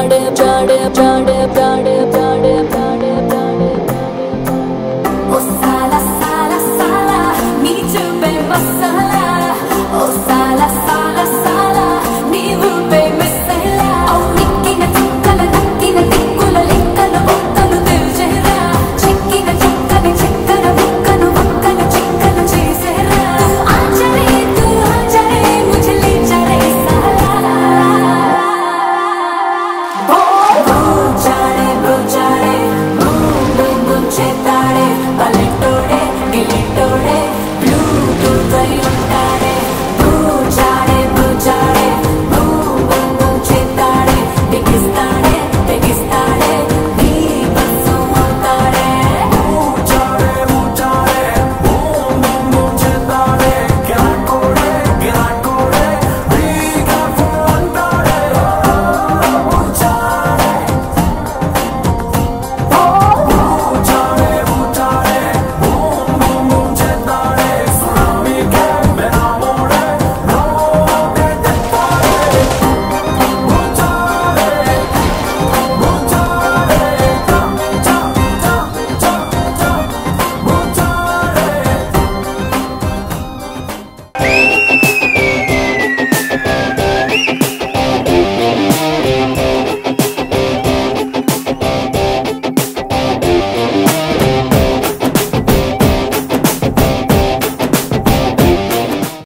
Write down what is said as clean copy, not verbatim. Jade, jade, jade, jade.